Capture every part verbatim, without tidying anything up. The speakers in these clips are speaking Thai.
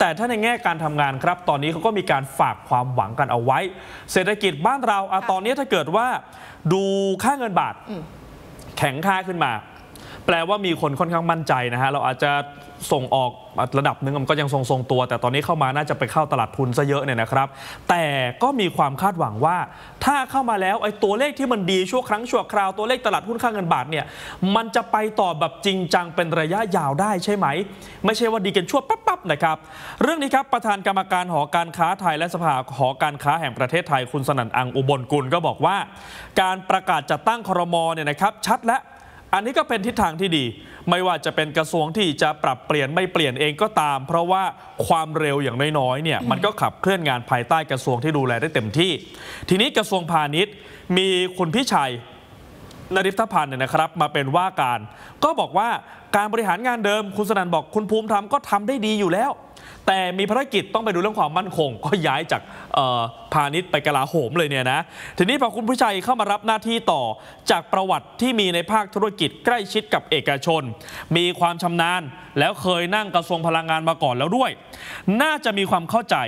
แต่ถ้าในแง่การทำงานครับตอนนี้เขาก็มีการฝากความหวังกันเอาไว้เศรษฐกิจบ้านเราอะตอนนี้ถ้าเกิดว่าดูค่าเงินบาทแข็งค่าขึ้นมาแปลว่ามีคนค่อนข้างมั่นใจนะฮะเราอาจจะส่งออกระดับหนึ่งมันก็ยังทรงๆตัวแต่ตอนนี้เข้ามาน่าจะไปเข้าตลาดทุนซะเยอะเนี่ยนะครับแต่ก็มีความคาดหวังว่าถ้าเข้ามาแล้วไอ้ตัวเลขที่มันดีชั่วครั้งชั่วคราวตัวเลขตลาดหุ้นค่าเงินบาทเนี่ยมันจะไปต่อแบบจริงจังเป็นระยะยาวได้ใช่ไหมไม่ใช่ว่าดีกันชั่วปั๊บๆนะครับเรื่องนี้ครับประธานกรรมการหอการค้าไทยและสภาหอการค้าแห่งประเทศไทยคุณสนั่น อังอุบลกุลก็บอกว่าการประกาศจัดตั้งครม.เนี่ยนะครับชัดและอันนี้ก็เป็นทิศทางที่ดีไม่ว่าจะเป็นกระทรวงที่จะปรับเปลี่ยนไม่เปลี่ยนเองก็ตามเพราะว่าความเร็วอย่างน้อยๆเนี่ยมันก็ขับเคลื่อนงานภายใต้กระทรวงที่ดูแลได้เต็มที่ทีนี้กระทรวงพาณิชย์มีคุณพิชัยนฤทธพันธ์เนี่ยนะครับมาเป็นว่าการก็บอกว่าการบริหารงานเดิมคุณสนั่นบอกคุณภูมิธรรมก็ทำได้ดีอยู่แล้วแต่มีภารกิจต้องไปดูเรื่องความมั่นคงก็ย้ายจากพาณิชย์ไปกลาโหมเลยเนี่ยนะทีนี้พอคุณพิชัยเข้ามารับหน้าที่ต่อจากประวัติที่มีในภาคธุรกิจใกล้ชิดกับเอกชนมีความชำนาญแล้วเคยนั่งกระทรวงพลังงานมาก่อนแล้วด้วยน่าจะมีความเข้าใจ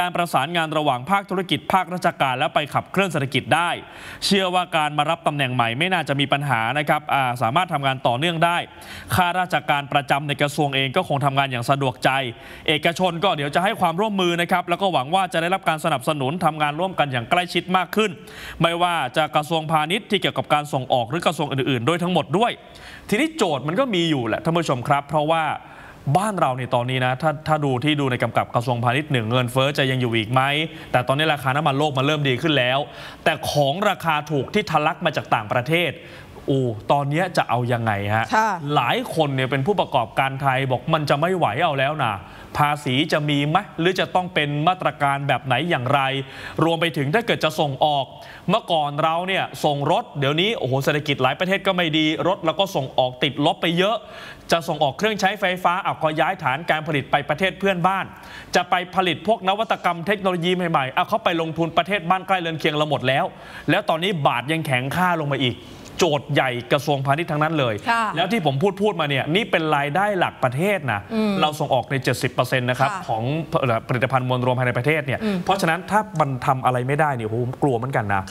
การประสานงานระหว่างภาคธุรกิจภาคราชการและไปขับเคลื่อนเศรษฐกิจได้เชื่อว่าการมารับตำแหน่งใหม่ไม่น่าจะมีปัญหานะครับสามารถทำงานต่อเนื่องได้ข้าราชการประจำในกระทรวงเองก็คงทำงานอย่างสะดวกใจเอกชนก็เดี๋ยวจะให้ความร่วมมือนะครับแล้วก็หวังว่าจะได้รับการสนับสนุนทำงานร่วมกันอย่างใกล้ชิดมากขึ้นไม่ว่าจะกระทรวงพาณิชย์ที่เกี่ยวกับการส่งออกหรือกระทรวงอื่นๆโดยทั้งหมดด้วยทีนี้โจทย์มันก็มีอยู่แหละท่านผู้ชมครับเพราะว่าบ้านเราในตอนนี้นะถ้าถ้าดูที่ดูในกำกับกระทรวงพาณิชย์หนึ่งเงินเฟ้อจะยังอยู่อีกไหมแต่ตอนนี้ราคาน้ำมันโลกมันเริ่มดีขึ้นแล้วแต่ของราคาถูกที่ทะลักมาจากต่างประเทศโอ้ตอนนี้จะเอายังไงฮะหลายคนเนี่ยเป็นผู้ประกอบการไทยบอกมันจะไม่ไหวเอาแล้วนะภาษีจะมีไหมหรือจะต้องเป็นมาตรการแบบไหนอย่างไรรวมไปถึงถ้าเกิดจะส่งออกเมื่อก่อนเราเนี่ยส่งรถเดี๋ยวนี้โอ้โหเศรษฐกิจหลายประเทศก็ไม่ดีรถแล้วก็ส่งออกติดลบไปเยอะจะส่งออกเครื่องใช้ไฟฟ้าเอาก็ย้ายฐานการผลิตไปประเทศเพื่อนบ้านจะไปผลิตพวกนวัตกรรมเทคโนโลยีใหม่ๆเอาเขาไปลงทุนประเทศบ้านใกล้เรือนเคียงเราหมดแล้วแล้วตอนนี้บาทยังแข็งค่าลงมาอีกโจทย์ใหญ่กระทรวงพาณิชย์ทั้งนั้นเลยแล้วที่ผมพูดพูดมาเนี่ยนี่เป็นรายได้หลักประเทศนะเราส่งออกใน เจ็ดสิบเปอร์เซ็นต์ นะครับของผลิตภัณฑ์มวลรวมภายในประเทศเนี่ยเพราะฉะนั้นถ้ามันทำอะไรไม่ได้เนี่ยผมกลัวเหมือนกันนะ